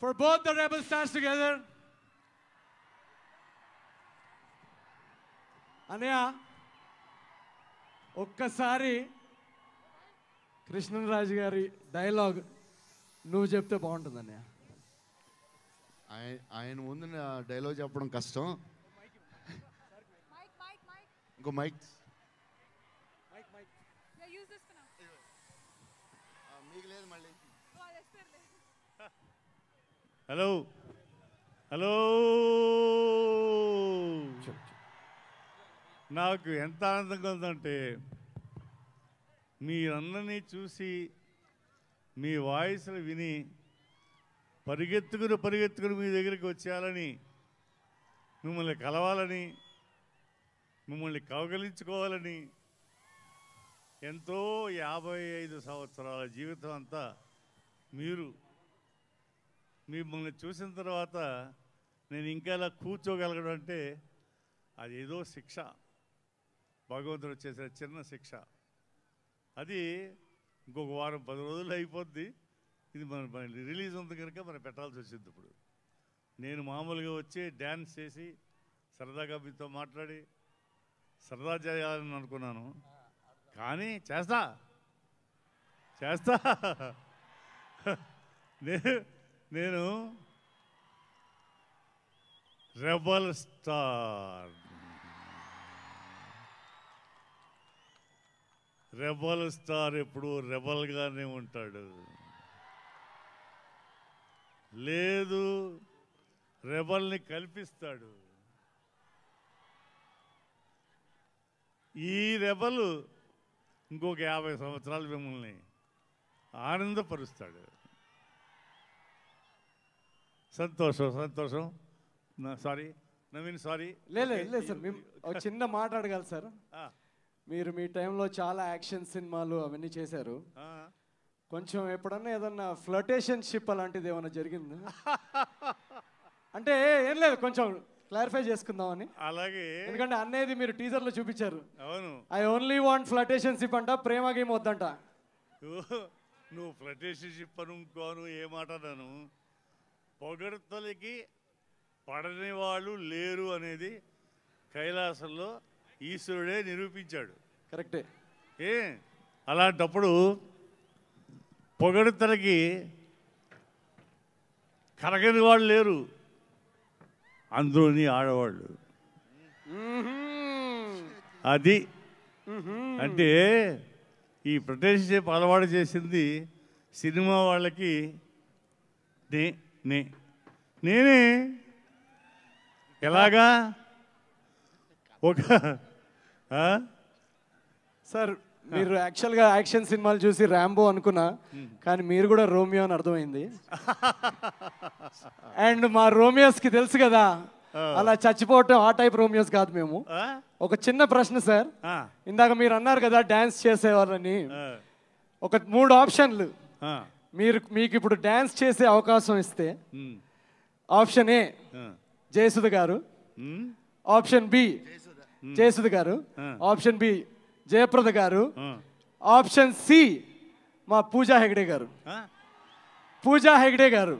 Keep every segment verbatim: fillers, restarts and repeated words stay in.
for both the Rebel Stars together. Anaya Okasari Krishna Rajgari dialogue nu chepte baaguntundi Anaya. ఆయన ముందు dialogue చెప్పడం కష్టం. ఇంకో mic మీకు లేదు మళ్ళీ. హలో హలో, నాకు ఎంత ఆనందంగా ఉందంటే మీరందరినీ చూసి, మీ వాయిస్లు విని పరిగెత్తుకుని పరిగెత్తుకుని మీ దగ్గరికి వచ్చేయాలని, మిమ్మల్ని కలవాలని, మిమ్మల్ని కౌగలించుకోవాలని ఎంతో యాభై ఐదు సంవత్సరాల జీవితం అంతా మీరు, మిమ్మల్ని చూసిన తర్వాత నేను ఇంకా ఇలా కూర్చోగలగడం అంటే అది ఏదో శిక్ష, భగవంతుడు చేసిన చిన్న శిక్ష. అది ఇంకొక వారం పది రోజులు అయిపోద్ది. ఇది మన రిలీజ్ ఉంది కనుక మనం పెట్టాల్సి వచ్చింది. ఇప్పుడు నేను మామూలుగా వచ్చి డ్యాన్స్ చేసి సరదాగా మీతో మాట్లాడి సరదా చేయాలని అనుకున్నాను, కానీ చేస్తా చేస్తా నేను రెబల్ స్టార్ రెబల్ స్టార్ ఎప్పుడు రెబల్గానే ఉంటాడు. లేదు, రెబల్ని కల్పిస్తాడు. ఈ రెబల్ ఇంకొక యాభై సంవత్సరాలు మిమ్మల్ని ఆనందపరుస్తాడు. సంతోషం సంతోషం సారీ నవీన్, సారీ. లేదు లేదు సార్, మేము ఒక చిన్న మాట అడగాలి సార్. మీరు మీ టైంలో చాలా యాక్షన్ సినిమాలు అవన్నీ చేశారు. కొంచెం ఎప్పుడన్నా ఏదన్నా ఫ్లర్టేషన్షిప్ అలాంటిది ఏమన్నా జరిగింది అంటే? ఏం లేదు, కొంచెం క్లారిఫై చేసుకుందామని. అలాగే, ఎందుకంటే అన్నయ్యది మీరు టీజర్లో చూపించారు. అవును, ఐ ఓన్లీ వాంట్ ఫ్లర్టేషన్షిప్ అంట, ప్రేమకి ఏం వద్దంట. నువ్వు ఫ్లర్టేషన్షిప్ అనుకోను, ఏ మాట అన్నాను? పొగడతలకి పడని వాళ్ళు లేరు అనేది కైలాసంలో ఈశ్వరుడే నిరూపించాడు. కరెక్టే. ఏ అలాంటప్పుడు పొగడతలకి కరగని వాళ్ళు లేరు, అందులోని ఆడవాళ్ళు. అది అంటే ఈ ప్రదేశం అలవాటు చేసింది సినిమా వాళ్ళకి. నే నే నేనే ఎలాగా ఒక సార్, మీరు యాక్చువల్గా యాక్షన్ సినిమాలు చూసి ర్యాంబో అనుకున్నా, కానీ మీరు కూడా రోమియో అని అర్థమైంది. అండ్ మా రోమియోస్కి తెలుసు కదా, అలా చచ్చిపోవటం ఆ టైప్ రోమియోస్ కాదు మేము. ఒక చిన్న ప్రశ్న సార్, ఇందాక మీరు అన్నారు కదా డ్యాన్స్ చేసేవాళ్ళని, ఒక మూడు ఆప్షన్లు మీరు, మీకు ఇప్పుడు డ్యాన్స్ చేసే అవకాశం ఇస్తే, ఆప్షన్ ఏ జయసుధ గారు, ఆప్షన్ బి జయసుధ గారు, ఆప్షన్ బి జయప్రద గారు, ఆప్షన్ సి మా పూజా హెగ్డే గారు. పూజా హెగ్డే గారు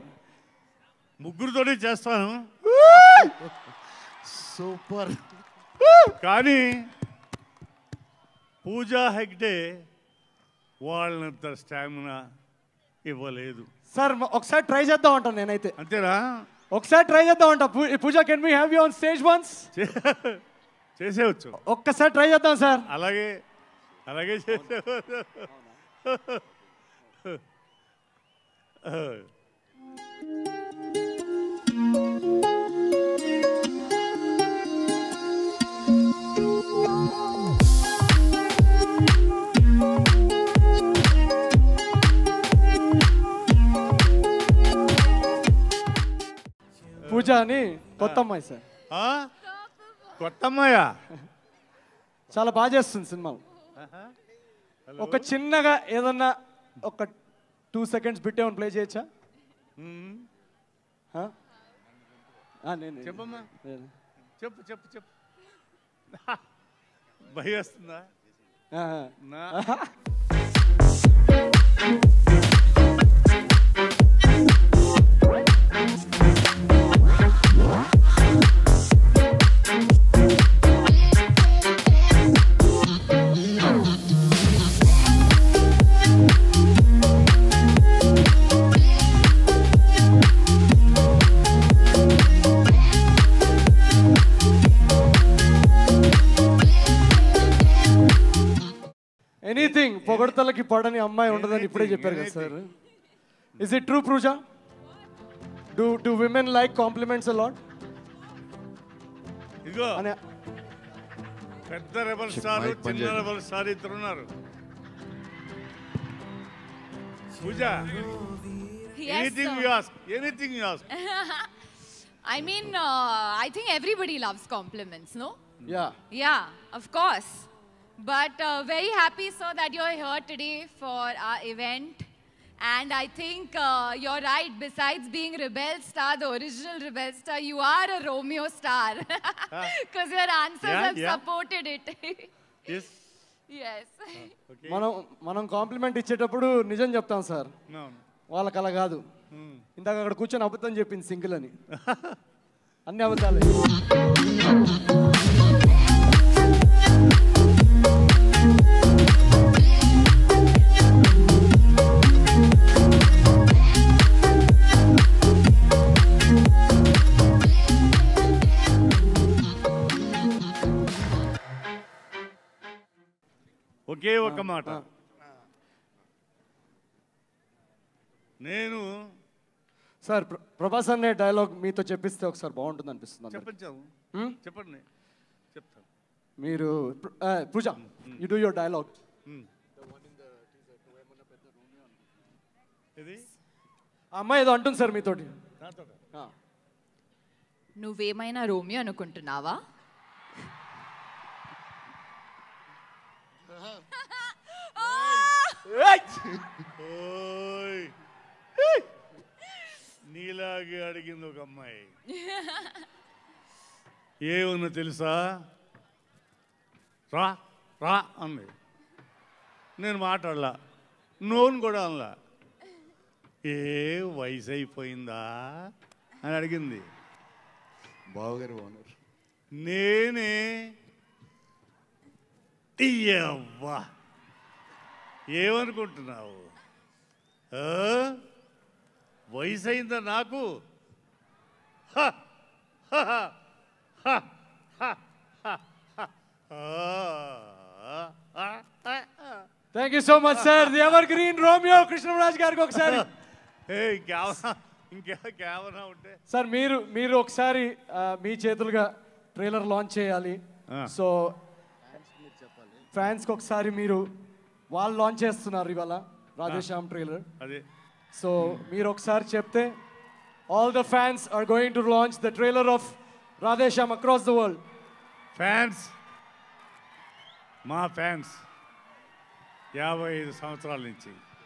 ముగ్గురుతోనే చేస్తాను. సూపర్. కానీ పూజా హెగ్డే వాళ్ళంత స్టామినా ఇవ్వలేదు సార్. ఒకసారి ట్రై చేద్దాం అంటాను నేనైతే. అంతేనా? ఒకసారి ట్రై చేద్దాం అంట. Pooja, can we have you on stage once? చేసేవచ్చు, ఒక్కసారి ట్రై చేద్దాం సార్. అలాగే అలాగే చేసే. పూజ అని కొత్త అమ్మాయి సార్. కొత్త అమ్మాయ, చాలా బాగా చేస్తుంది సినిమా. ఒక చిన్నగా ఏదన్నా ఒక టూ సెకండ్స్ బిట్ ఏమైనా ప్లే చేయొచ్చా? చెప్పమ్మా, చెప్పు చెప్పు చెప్పు. భయం వస్తుందా? పొగడతలకి పడని అమ్మాయి ఉండదని ఇప్పుడే చెప్పారు కదా sir. Is it true, Pooja? Do do women like compliments a lot? ఇగో పెద్ద రెబల్ స్టార్ చిన్న రెబల్ స్టార్ ఇద్దరు ఉన్నారు. Pooja, anything you ask, anything you ask. I mean, uh, I think everybody loves compliments, no? Yeah. Yeah, of course. But uh, very happy, sir, that you're here today for our event. And I think uh, you're right. Besides being Rebel Star, the original Rebel Star, you are a Romeo Star. Because your answers yeah, have yeah. supported it. Yes. Yes. Uh, okay. Manam manam compliment ichchetapudu nijam cheptam sir. No. Valla kala kaadu. Indaka akkada kuchani abudham cheppindi single ani. Anni abudhale. ఒకే ఒక మాట, నేను sir Prabhas అనే dialogue మీతో చెప్పిస్తే ఒకసారి బాగుంటుంది అనిపిస్తుంది. చెప్పండి, చెప్తాను. మీరు Pooja, you do your dialogue. అమ్మాయి ఏదో అంటుంది సార్ మీతోటి, నువ్వేమైనా రోమియో అనుకుంటున్నావా? నీలాగే అడిగింది ఒక అమ్మాయి. ఏమన్నా తెలుసా, రా రా అంది. నేను మాట్లాడలా, నోను కూడా అనలా. ఏ వయసు అయిపోయిందా అని అడిగింది. బావగారు ఓనర్ నేనే. అయ్యవ్వా, ఏమనుకుంటున్నావు? వయసు అయిందా నాకు? Thank you so much sir. The evergreen Romeo Krishnaraj గారికి ఒకసారి ఇంకేమన్నా ఉంటే సార్, మీరు మీరు ఒకసారి మీ చేతులుగా ట్రైలర్ లాంచ్ చేయాలి. సో ఫ్యాన్స్కి ఒకసారి మీరు, వాళ్ళు లాంచ్ చేస్తున్నారు ఇవాళ రాధే శ్యామ్ ట్రైలర్ అదే. సో మీరు ఒకసారి చెప్తే, all the fans are going to launch the trailer of Radhe Shyam across the world. Fans, మా ఫ్యాన్స్ యాభై ఐదు సంవత్సరాల నుంచి